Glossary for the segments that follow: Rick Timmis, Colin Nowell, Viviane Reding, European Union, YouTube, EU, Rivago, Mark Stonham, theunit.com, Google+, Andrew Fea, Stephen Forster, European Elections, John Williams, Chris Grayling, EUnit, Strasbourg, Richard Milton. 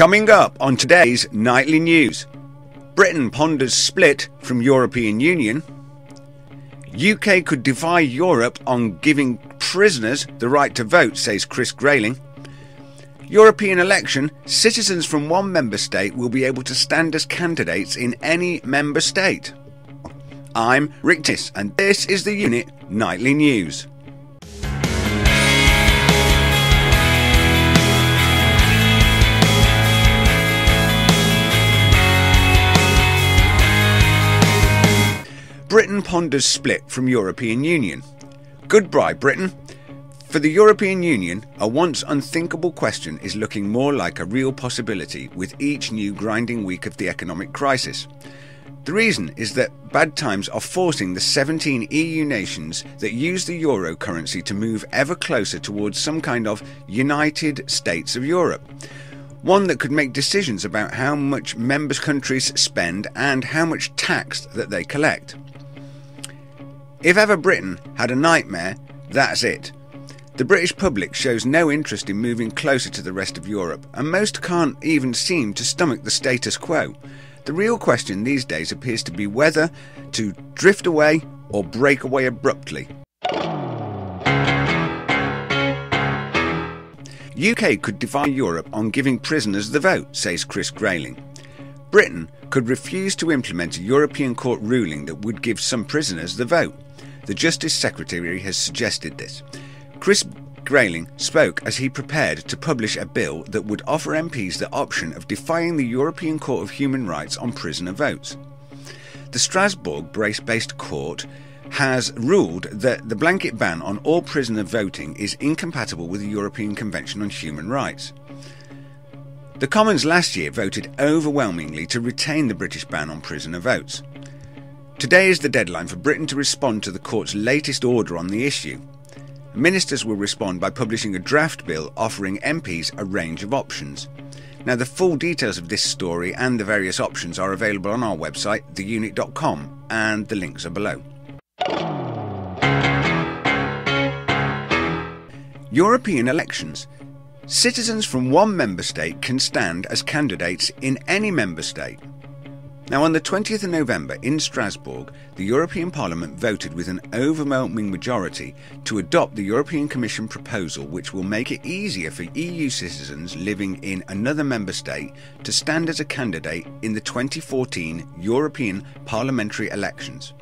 Coming up on today's Nightly News, Britain ponders split from European Union, UK could divide Europe on giving prisoners the right to vote, says Chris Grayling, European election, citizens from one member state will be able to stand as candidates in any member state. I'm Rick Timmis and this is the EUnit Nightly News. Britain ponders split from European Union. Goodbye, Britain. For the European Union, a once unthinkable question is looking more like a real possibility with each new grinding week of the economic crisis. The reason is that bad times are forcing the 17 EU nations that use the euro currency to move ever closer towards some kind of United States of Europe. One that could make decisions about how much member countries spend and how much tax that they collect. If ever Britain had a nightmare, that's it. The British public shows no interest in moving closer to the rest of Europe, and most can't even seem to stomach the status quo. The real question these days appears to be whether to drift away or break away abruptly. UK could divide Europe on giving prisoners the vote, says Chris Grayling. Britain could refuse to implement a European court ruling that would give some prisoners the vote. The Justice Secretary has suggested this. Chris Grayling spoke as he prepared to publish a bill that would offer MPs the option of defying the European Court of Human Rights on prisoner votes. The Strasbourg-based court has ruled that the blanket ban on all prisoner voting is incompatible with the European Convention on Human Rights. The Commons last year voted overwhelmingly to retain the British ban on prisoner votes. Today is the deadline for Britain to respond to the court's latest order on the issue. Ministers will respond by publishing a draft bill offering MPs a range of options. Now, the full details of this story and the various options are available on our website, theunit.com, and the links are below. European elections. Citizens from one member state can stand as candidates in any member state. Now, on the 20th of November in Strasbourg, the European Parliament voted with an overwhelming majority to adopt the European Commission proposal, which will make it easier for EU citizens living in another member state to stand as a candidate in the 2014 European parliamentary elections.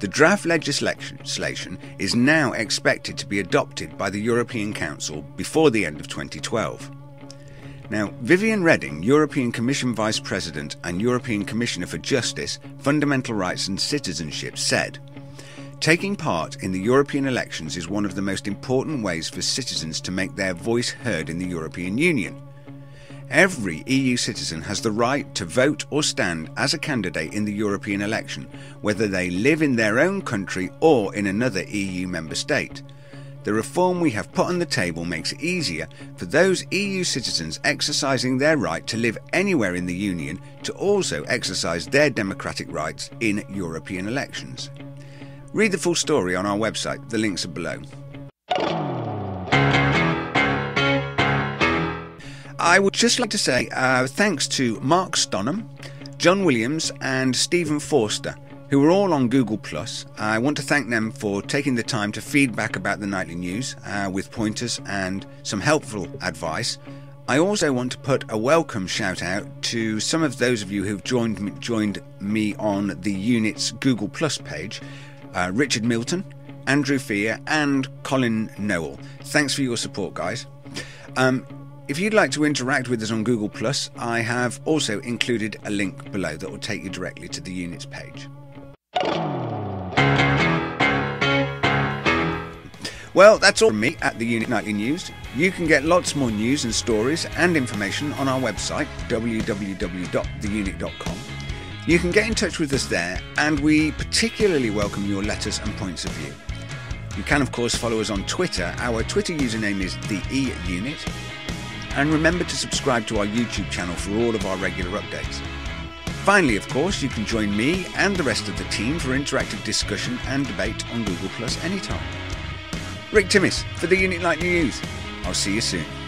The draft legislation is now expected to be adopted by the European Council before the end of 2012. Now, Viviane Reding, European Commission Vice President and European Commissioner for Justice, Fundamental Rights and Citizenship, said, "Taking part in the European elections is one of the most important ways for citizens to make their voice heard in the European Union. Every EU citizen has the right to vote or stand as a candidate in the European election, whether they live in their own country or in another EU member state. The reform we have put on the table makes it easier for those EU citizens exercising their right to live anywhere in the Union to also exercise their democratic rights in European elections." Read the full story on our website, the links are below. I would just like to say thanks to Mark Stonham, John Williams and Stephen Forster, who are all on Google+. I want to thank them for taking the time to feedback about the nightly news with pointers and some helpful advice. I also want to put a welcome shout out to some of those of you who've joined me on the EUnit's Google+ page, Richard Milton, Andrew Fea and Colin Nowell. Thanks for your support, guys. If you'd like to interact with us on Google+, I have also included a link below that will take you directly to the EUnit's page. Well, that's all from me at the EUnit Nightly News. You can get lots more news and stories and information on our website, www.theunit.com. You can get in touch with us there, and we particularly welcome your letters and points of view. You can, of course, follow us on Twitter. Our Twitter username is the EUnit. And remember to subscribe to our YouTube channel for all of our regular updates. Finally, of course, you can join me and the rest of the team for interactive discussion and debate on Google+ anytime. Rick Timmis for the EUnit Nightly News. I'll see you soon.